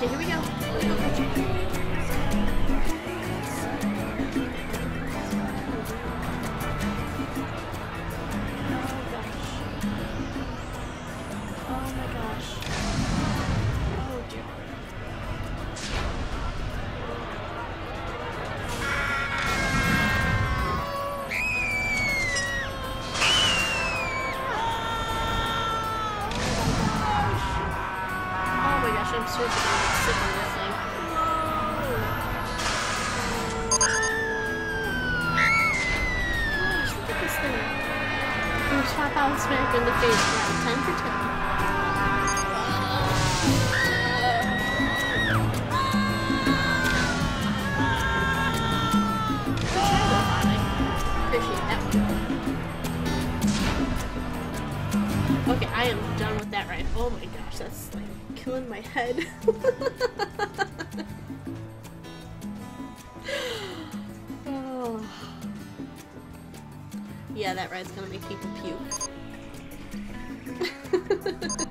Okay, here we go. Oh my gosh. Oh dear. Oh my gosh, I'm so sick of this thing. Pop out smack in the face now. 10 for 10. Appreciate that one. Okay, I am done with that ride. Oh my gosh, that's like killing my head. Yeah, that ride's gonna make people puke.